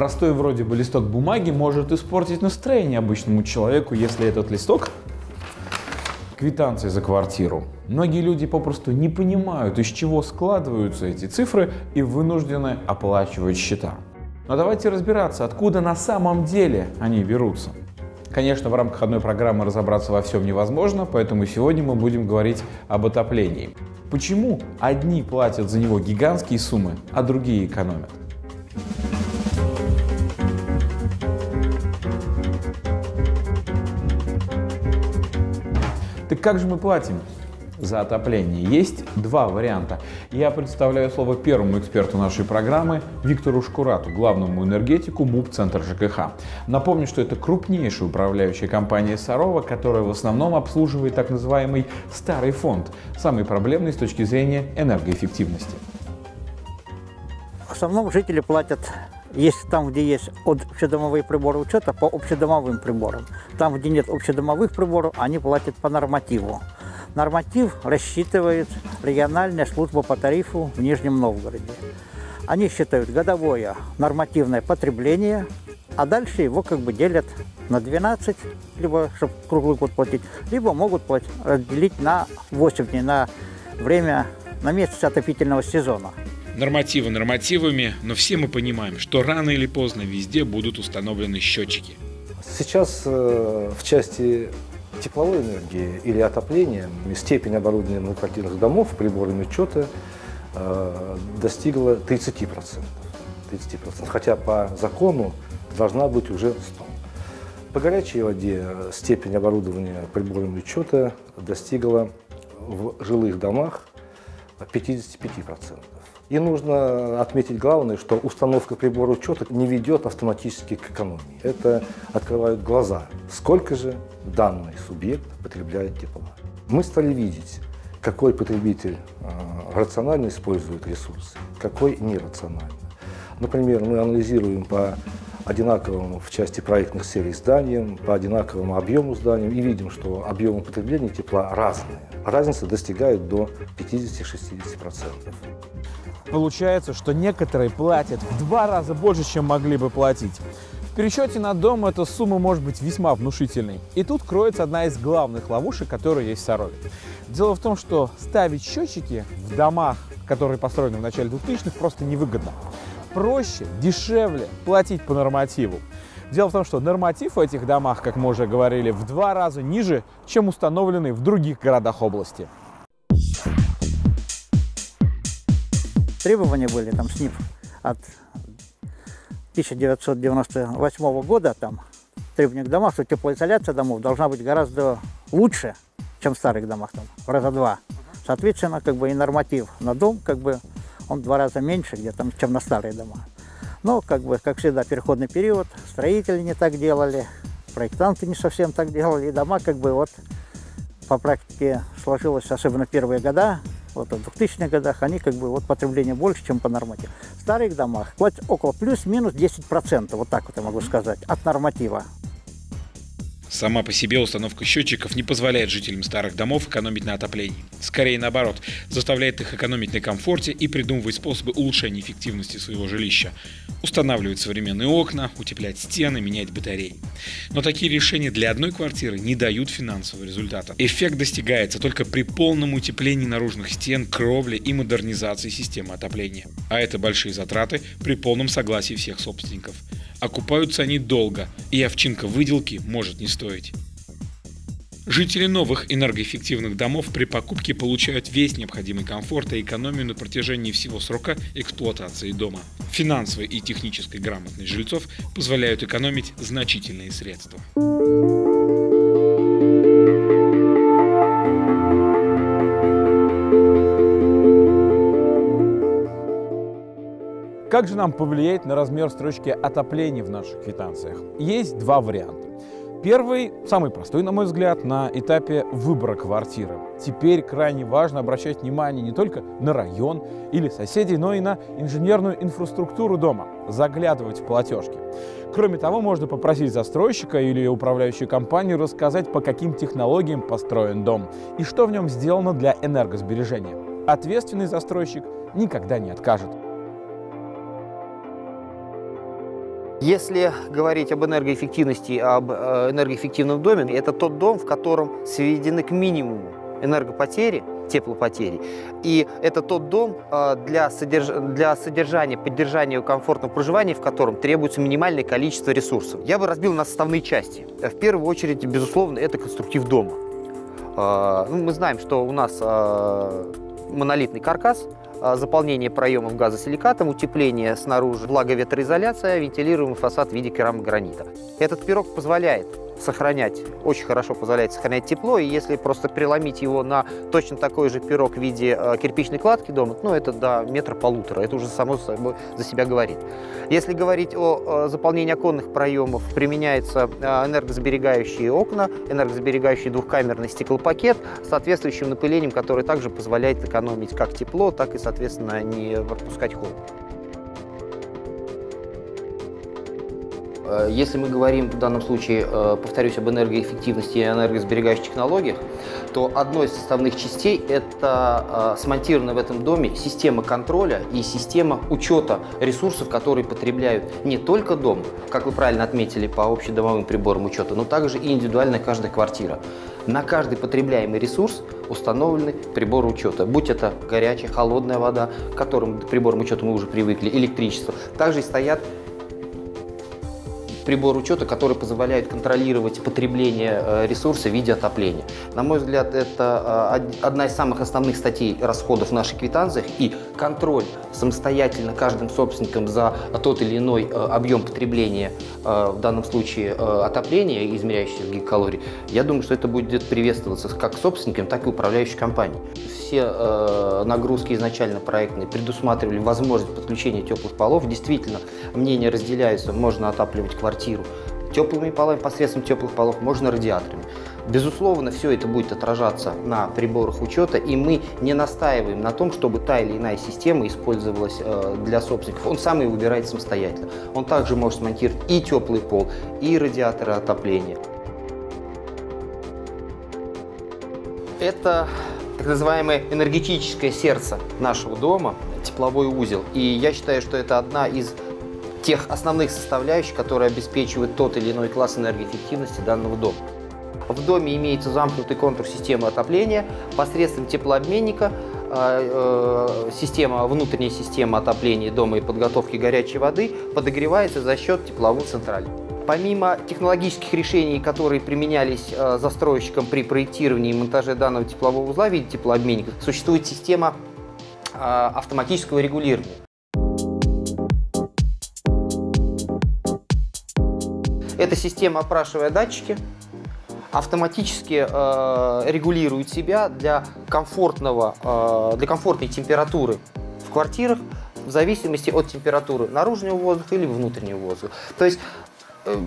простой вроде бы листок бумаги может испортить настроение обычному человеку, если этот листок — квитанции за квартиру. Многие люди попросту не понимают, из чего складываются эти цифры, и вынуждены оплачивать счета. Но давайте разбираться, откуда на самом деле они берутся. Конечно, в рамках одной программы разобраться во всем невозможно, поэтому сегодня мы будем говорить об отоплении. Почему одни платят за него гигантские суммы, а другие экономят? Так как же мы платим за отопление? Есть два варианта. Я предоставляю слово первому эксперту нашей программы Виктору Шкурату, главному энергетику МУП-центр ЖКХ. Напомню, что это крупнейшая управляющая компания Сарова, которая в основном обслуживает так называемый старый фонд, самый проблемный с точки зрения энергоэффективности. В основном жители платят, если там, где есть общедомовые приборы учета, по общедомовым приборам. Там, где нет общедомовых приборов, они платят по нормативу. Норматив рассчитывает региональная служба по тарифу в Нижнем Новгороде. Они считают годовое нормативное потребление, а дальше его как бы делят на 12, либо чтобы круглый год платить, либо могут разделить на 8 дней, на время, на месяц отопительного сезона. Нормативы нормативами, но все мы понимаем, что рано или поздно везде будут установлены счетчики. Сейчас в части тепловой энергии или отопления степень оборудования многоквартирных домов приборами учета достигла 30%. Хотя по закону должна быть уже 100%. По горячей воде степень оборудования приборами учета достигла в жилых домах 55%. И нужно отметить главное, что установка прибора учета не ведет автоматически к экономии. Это открывают глаза, сколько же данный субъект потребляет тепла. Мы стали видеть, какой потребитель рационально использует ресурсы, какой нерационально. Например, мы анализируем по одинаковому в части проектных серий зданиям, по одинаковому объему зданиям и видим, что объемы потребления тепла разные. Разница достигает до 50-60%. Получается, что некоторые платят в 2 раза больше, чем могли бы платить. В пересчете на дом эта сумма может быть весьма внушительной. И тут кроется одна из главных ловушек, которые есть в Сарове. Дело в том, что ставить счетчики в домах, которые построены в начале 2000-х, просто невыгодно. Проще, дешевле платить по нормативу. Дело в том, что норматив в этих домах, как мы уже говорили, в 2 раза ниже, чем установленный в других городах области. Требования были там СНИП от 1998 года, там требования к домам, что теплоизоляция домов должна быть гораздо лучше, чем в старых домах, там, раза 2. Соответственно, как бы и норматив на дом, как бы он 2 раза меньше, где-то, чем на старые дома. Но, как бы, как всегда, переходный период, строители не так делали, проектанты не совсем так делали, и дома, как бы, вот, по практике сложилось, особенно первые года, вот, в 2000-х годах, они, как бы, вот, потребление больше, чем по нормативу. В старых домах платят около плюс-минус 10%, вот так вот я могу сказать, от норматива. Сама по себе установка счетчиков не позволяет жителям старых домов экономить на отоплении. Скорее наоборот, заставляет их экономить на комфорте и придумывать способы улучшения эффективности своего жилища. Устанавливать современные окна, утеплять стены, менять батареи. Но такие решения для одной квартиры не дают финансового результата. Эффект достигается только при полном утеплении наружных стен, кровли и модернизации системы отопления. А это большие затраты при полном согласии всех собственников. Окупаются они долго, и овчинка выделки может не стоить. Жители новых энергоэффективных домов при покупке получают весь необходимый комфорт и экономию на протяжении всего срока эксплуатации дома. Финансовая и техническая грамотность жильцов позволяют экономить значительные средства. Как же нам повлиять на размер строчки отопления в наших квитанциях? Есть 2 варианта. Первый, самый простой, на мой взгляд, на этапе выбора квартиры. Теперь крайне важно обращать внимание не только на район или соседей, но и на инженерную инфраструктуру дома, заглядывать в платежки. Кроме того, можно попросить застройщика или управляющую компанию рассказать, по каким технологиям построен дом и что в нем сделано для энергосбережения. Ответственный застройщик никогда не откажет. Если говорить об энергоэффективности, об энергоэффективном доме, это тот дом, в котором сведены к минимуму энергопотери, теплопотери. И это тот дом, для содержания, поддержания комфортного проживания, в котором требуется минимальное количество ресурсов. Я бы разбил на составные части. В первую очередь, безусловно, это конструктив дома. Мы знаем, что у нас монолитный каркас, заполнение проемов газосиликатом, утепление снаружи, влаговетроизоляция, вентилируемый фасад в виде керамогранита. Этот пирог позволяет сохранять, очень хорошо позволяет сохранять тепло, и если просто преломить его на точно такой же пирог в виде кирпичной кладки дома, ну это до 1,5 метра, это уже само собой за себя говорит. Если говорить о заполнении оконных проемов, применяются энергосберегающие окна, энергосберегающий двухкамерный стеклопакет с соответствующим напылением, которое также позволяет экономить как тепло, так и, соответственно, не пропускать холод. Если мы говорим в данном случае, повторюсь, об энергоэффективности и энергосберегающих технологиях, то одной из составных частей – это смонтирована в этом доме система контроля и система учета ресурсов, которые потребляют не только дом, как вы правильно отметили, по общедомовым приборам учета, но также и индивидуально каждая квартира. На каждый потребляемый ресурс установлены приборы учета, будь это горячая, холодная вода, к которым приборам учета мы уже привыкли, электричество. Также и стоят прибор учета, который позволяет контролировать потребление ресурса в виде отопления. На мой взгляд, это одна из самых основных статей расходов в наших квитанциях, и контроль самостоятельно каждым собственником за тот или иной объем потребления, в данном случае отопления, измеряющийся в гигакалории, я думаю, что это будет приветствоваться как собственником, так и управляющей компанией. Все нагрузки изначально проектные предусматривали возможность подключения теплых полов. Действительно, мнения разделяются, можно отапливать квартиру теплыми полами, посредством теплых полов, можно радиаторами. Безусловно, все это будет отражаться на приборах учета, и мы не настаиваем на том, чтобы та или иная система использовалась для собственников. Он сам ее выбирает самостоятельно. Он также может смонтировать и теплый пол, и радиаторы отопления. Это так называемое энергетическое сердце нашего дома, тепловой узел. И я считаю, что это одна из тех основных составляющих, которые обеспечивают тот или иной класс энергоэффективности данного дома. В доме имеется замкнутый контур системы отопления. Посредством теплообменника внутренняя система отопления дома и подготовки горячей воды подогревается за счет тепловой централи. Помимо технологических решений, которые применялись застройщиком при проектировании и монтаже данного теплового узла в виде теплообменника, существует система автоматического регулирования. Эта система, опрашивая датчики, автоматически регулирует себя для комфортной температуры в квартирах в зависимости от температуры наружного воздуха или внутреннего воздуха. То есть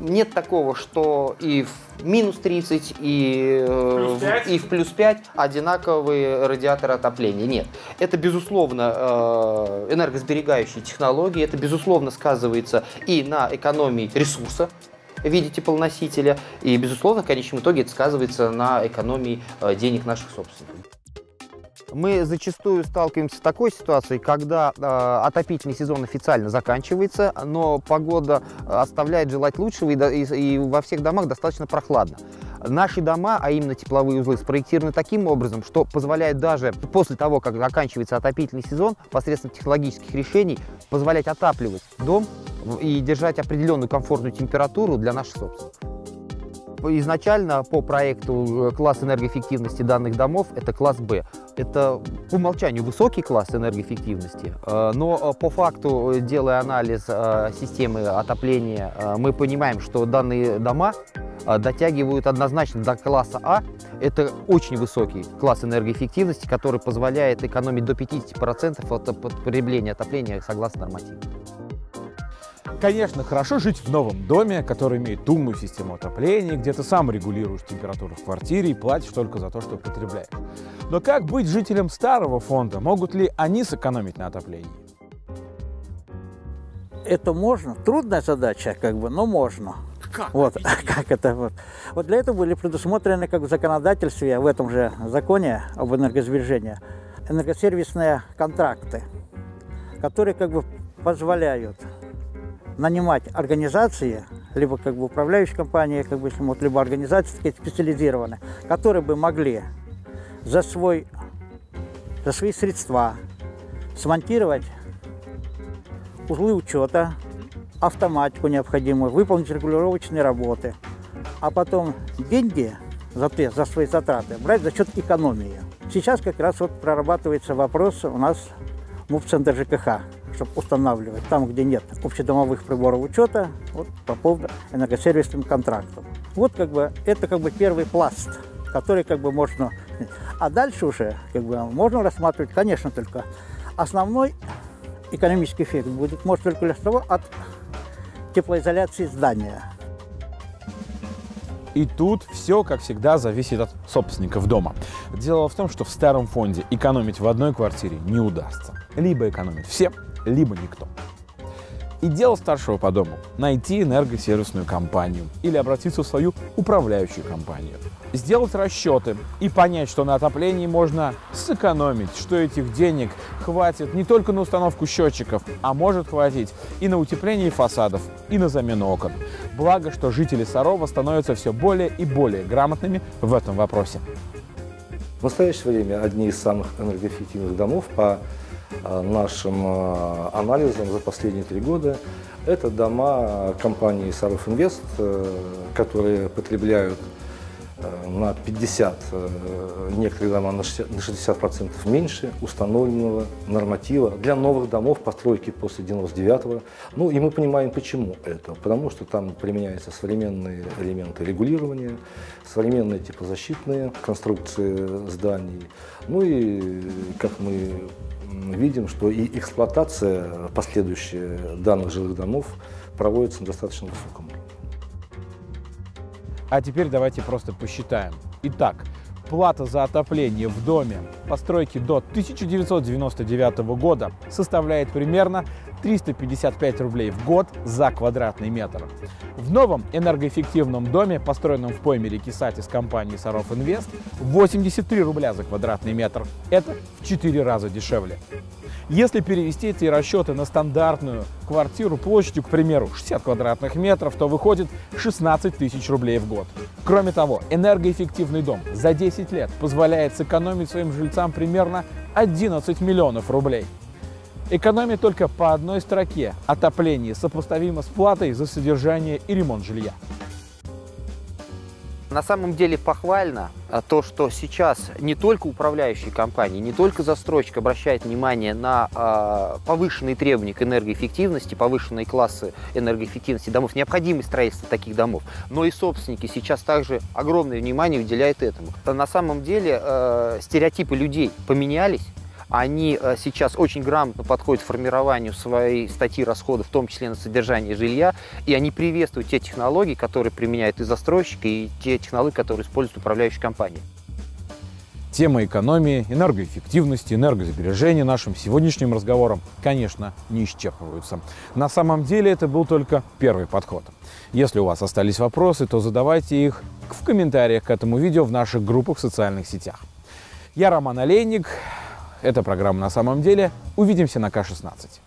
нет такого, что и в минус 30, и в плюс 5 одинаковые радиаторы отопления. Нет. Это, безусловно, энергосберегающие технологии, это, безусловно, сказывается и на экономии ресурса в виде теплоносителя, и, безусловно, в конечном итоге это сказывается на экономии денег наших собственников. Мы зачастую сталкиваемся с такой ситуацией, когда отопительный сезон официально заканчивается, но погода оставляет желать лучшего, и во всех домах достаточно прохладно. Наши дома, а именно тепловые узлы, спроектированы таким образом, что позволяет даже после того, как заканчивается отопительный сезон, посредством технологических решений позволять отапливать дом и держать определенную комфортную температуру для наших собственников. Изначально по проекту класс энергоэффективности данных домов – это класс «Б». Это по умолчанию высокий класс энергоэффективности, но по факту, делая анализ системы отопления, мы понимаем, что данные дома дотягивают однозначно до класса А. Это очень высокий класс энергоэффективности, который позволяет экономить до 50% от потребления отопления согласно нормативу. Конечно, хорошо жить в новом доме, который имеет умную систему отопления, где ты сам регулируешь температуру в квартире и платишь только за то, что потребляешь. Но как быть жителям старого фонда? Могут ли они сэкономить на отоплении? Это можно. Трудная задача, но можно. Как? Вот для этого были предусмотрены, в законодательстве, в этом же законе об энергосбережении, энергосервисные контракты, которые позволяют нанимать организации, либо как бы управляющие компании, как бы, если могут, либо организации такие специализированные, которые бы могли за свои средства смонтировать узлы учета, автоматику необходимую, выполнить регулировочные работы, а потом деньги за свои затраты брать за счет экономии. Сейчас как раз вот прорабатывается вопрос у нас МУП-центр ЖКХ, чтобы устанавливать там, где нет общедомовых приборов учета, вот, по поводу энергосервисным контрактам. Вот как бы это как бы первый пласт, который как бы можно... А дальше уже как бы можно рассматривать, конечно, только основной экономический эффект будет, может, только лишь того, от теплоизоляции здания. И тут все, как всегда, зависит от собственников дома. Дело в том, что в старом фонде экономить в одной квартире не удастся. Либо экономят все, либо никто. И дело старшего по дому – найти энергосервисную компанию или обратиться в свою управляющую компанию. Сделать расчеты и понять, что на отоплении можно сэкономить, что этих денег хватит не только на установку счетчиков, а может хватить и на утепление фасадов, и на замену окон. Благо, что жители Сарова становятся все более и более грамотными в этом вопросе. В настоящее время одни из самых энергоэффективных домов по нашим анализам за последние 3 года. Это дома компании «Саров Инвест», которые потребляют на 50, некоторые дома на 60% меньше установленного норматива для новых домов постройки после 99-го. Ну и мы понимаем, почему это. Потому что там применяются современные элементы регулирования, современные теплозащитные конструкции зданий. Ну и, как мы видим, что и эксплуатация последующая данных жилых домов проводится на достаточно высоком уровне. А теперь давайте просто посчитаем. Итак, плата за отопление в доме постройки до 1999 года составляет примерно 355 рублей в год за квадратный метр. В новом энергоэффективном доме, построенном в пойме реки Сати с компанией «Саров Инвест», 83 рубля за квадратный метр. Это в 4 раза дешевле. Если перевести эти расчеты на стандартную квартиру площадью, к примеру, 60 квадратных метров, то выходит 16 тысяч рублей в год. Кроме того, энергоэффективный дом за 10 лет позволяет сэкономить своим жильцам примерно 11 миллионов рублей. Экономия только по одной строке – отопление, сопоставимо с платой за содержание и ремонт жилья. На самом деле похвально то, что сейчас не только управляющие компании, не только застройщик обращает внимание на повышенные требования к энергоэффективности, повышенные классы энергоэффективности домов, необходимость строительства таких домов, но и собственники сейчас также огромное внимание уделяют этому. На самом деле стереотипы людей поменялись. Они сейчас очень грамотно подходят к формированию своей статьи расходов, в том числе на содержание жилья, и они приветствуют те технологии, которые применяют и застройщики, и те технологии, которые используют управляющие компании. Тема экономии, энергоэффективности, энергосбережения нашим сегодняшним разговором, конечно, не исчерпываются. На самом деле это был только первый подход. Если у вас остались вопросы, то задавайте их в комментариях к этому видео в наших группах в социальных сетях. Я Роман Алейник. Это программа «На самом деле». Увидимся на К-16.